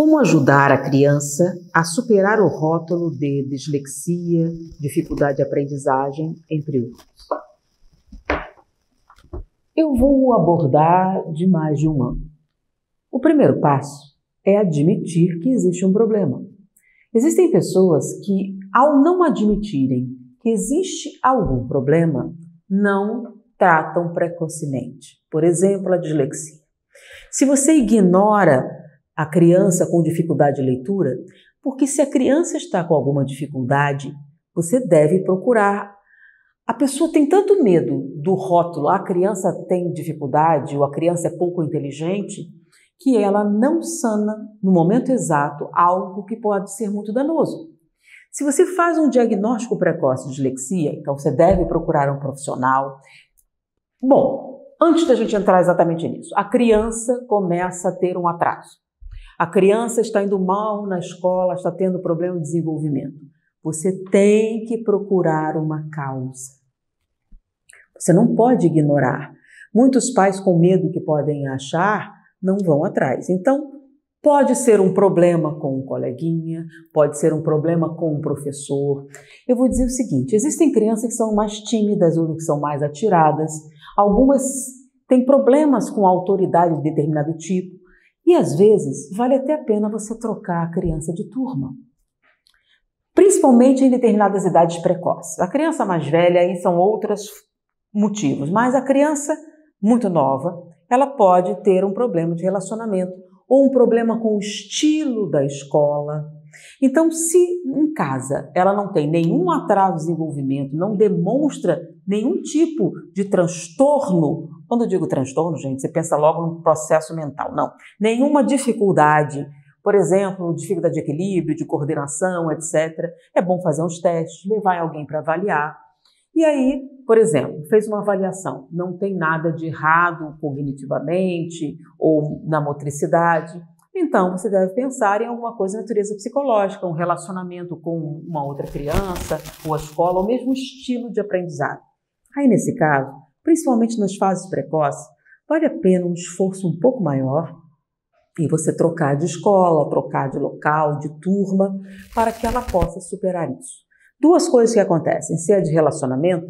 Como ajudar a criança a superar o rótulo de dislexia, dificuldade de aprendizagem, entre outros? Eu vou abordar de mais de um ângulo. O primeiro passo é admitir que existe um problema. Existem pessoas que, ao não admitirem que existe algum problema, não tratam precocemente. Por exemplo, a dislexia. Se você ignora a criança com dificuldade de leitura, porque se a criança está com alguma dificuldade, você deve procurar. A pessoa tem tanto medo do rótulo, a criança tem dificuldade ou a criança é pouco inteligente, que ela não sana no momento exato algo que pode ser muito danoso. Se você faz um diagnóstico precoce de dislexia, então você deve procurar um profissional. Bom, antes da gente entrar exatamente nisso, a criança começa a ter um atraso. A criança está indo mal na escola, está tendo problema de desenvolvimento. Você tem que procurar uma causa. Você não pode ignorar. Muitos pais com medo que podem achar não vão atrás. Então, pode ser um problema com um coleguinha, pode ser um problema com um professor. Eu vou dizer o seguinte, existem crianças que são mais tímidas ou que são mais atiradas. Algumas têm problemas com a autoridade de determinado tipo. E às vezes vale até a pena você trocar a criança de turma, principalmente em determinadas idades precoces. A criança mais velha aí são outros motivos, mas a criança muito nova, ela pode ter um problema de relacionamento ou um problema com o estilo da escola. Então, se em casa ela não tem nenhum atraso de desenvolvimento, não demonstra nenhum tipo de transtorno. Quando eu digo transtorno, gente, você pensa logo num processo mental. Não. Nenhuma dificuldade, por exemplo, dificuldade de equilíbrio, de coordenação, etc. É bom fazer uns testes, levar alguém para avaliar. E aí, por exemplo, fez uma avaliação. Não tem nada de errado cognitivamente ou na motricidade. Então, você deve pensar em alguma coisa de natureza psicológica, um relacionamento com uma outra criança, ou a escola, ou mesmo estilo de aprendizado. Aí, nesse caso, principalmente nas fases precoces, vale a pena um esforço um pouco maior e você trocar de escola, trocar de local, de turma, para que ela possa superar isso. Duas coisas que acontecem. Se é de relacionamento,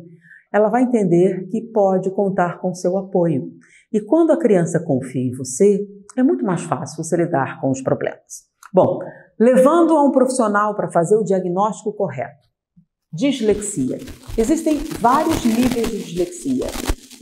ela vai entender que pode contar com seu apoio. E quando a criança confia em você, é muito mais fácil você lidar com os problemas. Bom, levando a um profissional para fazer o diagnóstico correto. Dislexia. Existem vários níveis de dislexia.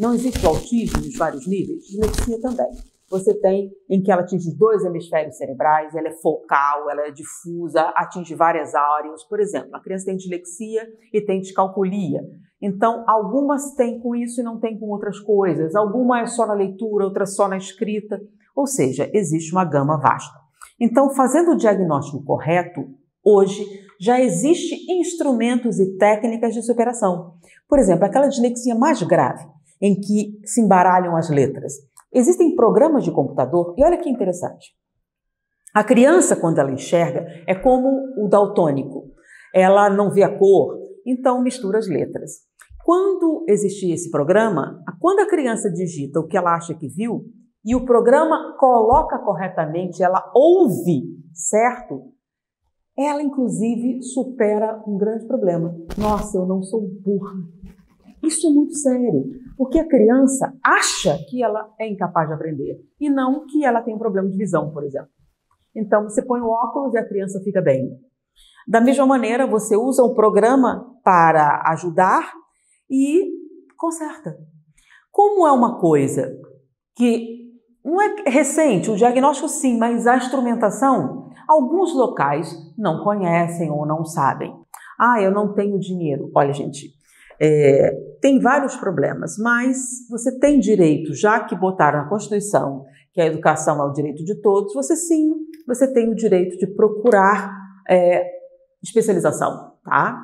Não existe o autismo nos vários níveis? Dislexia também. Você tem em que ela atinge dois hemisférios cerebrais, ela é focal, ela é difusa, atinge várias áreas. Por exemplo, a criança tem dislexia e tem descalculia. Então, algumas têm com isso e não têm com outras coisas. Alguma é só na leitura, outra só na escrita. Ou seja, existe uma gama vasta. Então, fazendo o diagnóstico correto, hoje já existem instrumentos e técnicas de superação. Por exemplo, aquela dislexia mais grave, em que se embaralham as letras. Existem programas de computador, e olha que interessante. A criança, quando ela enxerga, é como o daltônico. Ela não vê a cor, então mistura as letras. Quando existia esse programa, quando a criança digita o que ela acha que viu, e o programa coloca corretamente, ela ouve, certo? Ela, inclusive, supera um grande problema. Nossa, eu não sou burra. Isso é muito sério, porque a criança acha que ela é incapaz de aprender e não que ela tem um problema de visão, por exemplo. Então, você põe o óculos e a criança fica bem. Da mesma maneira, você usa um programa para ajudar e conserta. Como é uma coisa que não é recente, o diagnóstico sim, mas a instrumentação... Alguns locais não conhecem ou não sabem. Ah, eu não tenho dinheiro. Olha, gente, tem vários problemas, mas você tem direito, já que botaram na Constituição que a educação é o direito de todos, você tem o direito de procurar especialização, tá?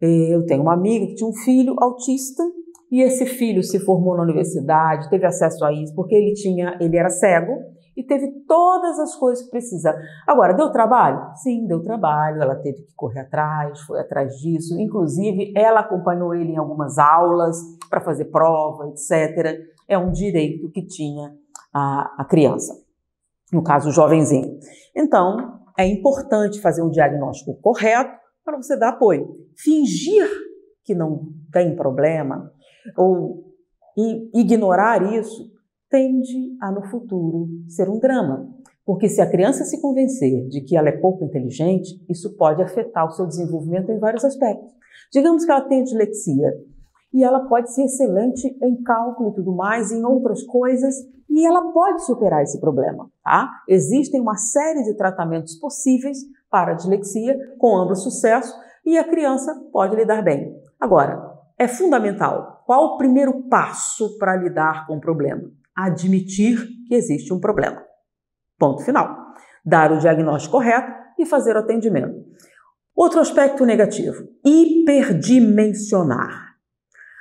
Eu tenho uma amiga que tinha um filho autista e esse filho se formou na universidade, teve acesso a isso porque ele era cego, e teve todas as coisas que precisava. Agora, deu trabalho? Sim, deu trabalho. Ela teve que correr atrás, foi atrás disso. Inclusive, ela acompanhou ele em algumas aulas para fazer prova, etc. É um direito que tinha a criança. no caso o jovenzinho. Então, é importante fazer um diagnóstico correto para você dar apoio. Fingir que não tem problema ou ignorar isso tende a, no futuro, ser um drama. Porque se a criança se convencer de que ela é pouco inteligente, isso pode afetar o seu desenvolvimento em vários aspectos. Digamos que ela tenha dislexia e ela pode ser excelente em cálculo e tudo mais, em outras coisas, e ela pode superar esse problema, tá? Existem uma série de tratamentos possíveis para a dislexia, com amplo sucesso, e a criança pode lidar bem. Agora, é fundamental, qual o primeiro passo para lidar com o problema? Admitir que existe um problema. Ponto final. Dar o diagnóstico correto e fazer o atendimento. Outro aspecto negativo, hiperdimensionar.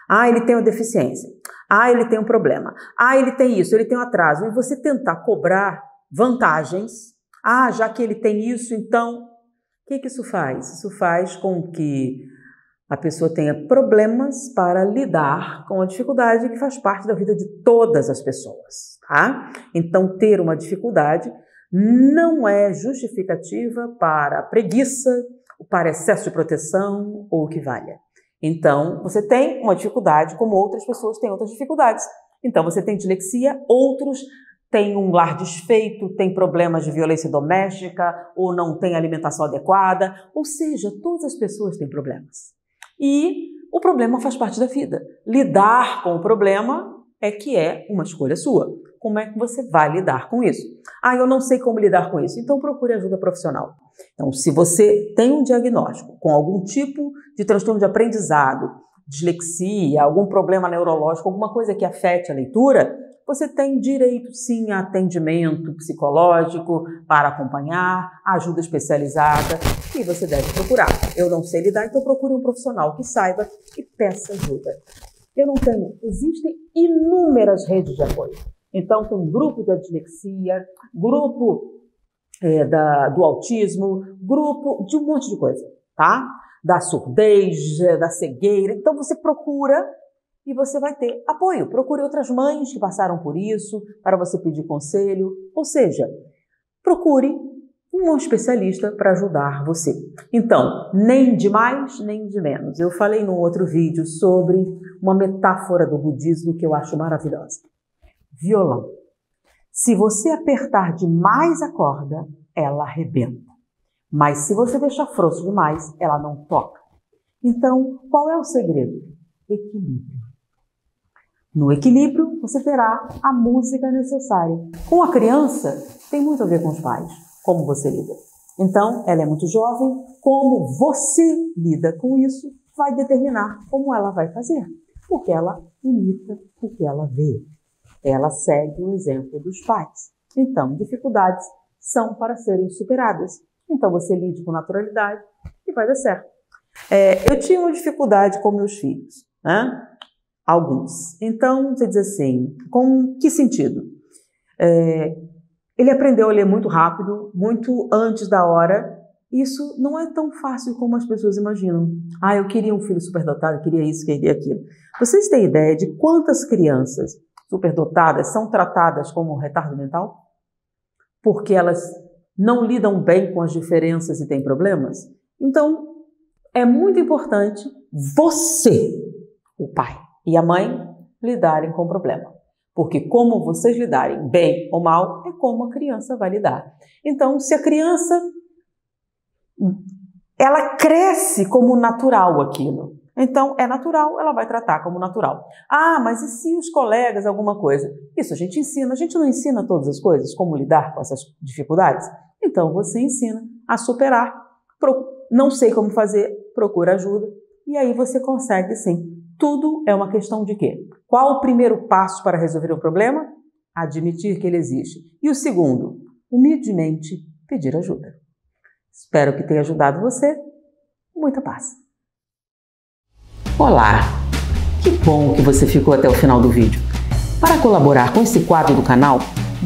Ah, ele tem uma deficiência. Ah, ele tem um problema. Ah, ele tem isso, ele tem um atraso. E você tentar cobrar vantagens. Ah, já que ele tem isso, então... O que isso faz? Isso faz com que a pessoa tenha problemas para lidar com a dificuldade que faz parte da vida de todas as pessoas, tá? Então, ter uma dificuldade não é justificativa para preguiça, para excesso de proteção ou o que valha. Então, você tem uma dificuldade como outras pessoas têm outras dificuldades. Então, você tem dislexia, outros têm um lar desfeito, têm problemas de violência doméstica ou não têm alimentação adequada. Ou seja, todas as pessoas têm problemas. E o problema faz parte da vida. Lidar com o problema é que é uma escolha sua. Como é que você vai lidar com isso? Ah, eu não sei como lidar com isso. Então, procure ajuda profissional. Então, se você tem um diagnóstico com algum tipo de transtorno de aprendizado, dislexia, algum problema neurológico, alguma coisa que afete a leitura, você tem direito, sim, a atendimento psicológico para acompanhar, ajuda especializada que você deve procurar. Eu não sei lidar, então procure um profissional que saiba e peça ajuda. Eu não tenho. Existem inúmeras redes de apoio. Então, tem grupo da dislexia, grupo do autismo, grupo de um monte de coisa, tá? Da surdez, da cegueira. Então, você procura e você vai ter apoio. Procure outras mães que passaram por isso para você pedir conselho. Ou seja, procure um especialista para ajudar você. Então, nem de mais, nem de menos. Eu falei num outro vídeo sobre uma metáfora do budismo que eu acho maravilhosa. Violão. Se você apertar demais a corda, ela arrebenta. Mas se você deixar frouxo demais, ela não toca. Então, qual é o segredo? Equilíbrio. No equilíbrio, você terá a música necessária. Com a criança, tem muito a ver com os pais, como você lida. Então, ela é muito jovem, como você lida com isso, vai determinar como ela vai fazer, porque ela imita o que ela vê. Ela segue o exemplo dos pais. Então, dificuldades são para serem superadas. Então, você lide com naturalidade e vai dar certo. Eu tinha uma dificuldade com meus filhos, né? Alguns. Então, você diz assim, com que sentido? Ele aprendeu a ler muito rápido, muito antes da hora. Isso não é tão fácil como as pessoas imaginam. Ah, eu queria um filho superdotado, eu queria isso, eu queria aquilo. Vocês têm ideia de quantas crianças superdotadas são tratadas como retardo mental? Porque elas não lidam bem com as diferenças e têm problemas? Então, é muito importante você, o pai e a mãe, lidarem com o problema. Porque como vocês lidarem bem ou mal, é como a criança vai lidar. Então, se a criança, ela cresce como natural aquilo. Então, é natural, ela vai tratar como natural. Ah, mas e se os colegas, alguma coisa? Isso a gente ensina. A gente não ensina todas as coisas, como lidar com essas dificuldades? Então, você ensina a superar. Não sei como fazer, procura ajuda. E aí você consegue sim. Tudo é uma questão de quê? Qual o primeiro passo para resolver o problema? Admitir que ele existe. E o segundo, humildemente pedir ajuda. Espero que tenha ajudado você. Muita paz. Olá! Que bom que você ficou até o final do vídeo. Para colaborar com esse quadro do canal,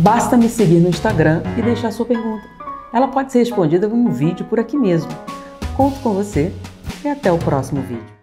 basta me seguir no Instagram e deixar sua pergunta. Ela pode ser respondida em um vídeo por aqui mesmo. Conto com você e até o próximo vídeo.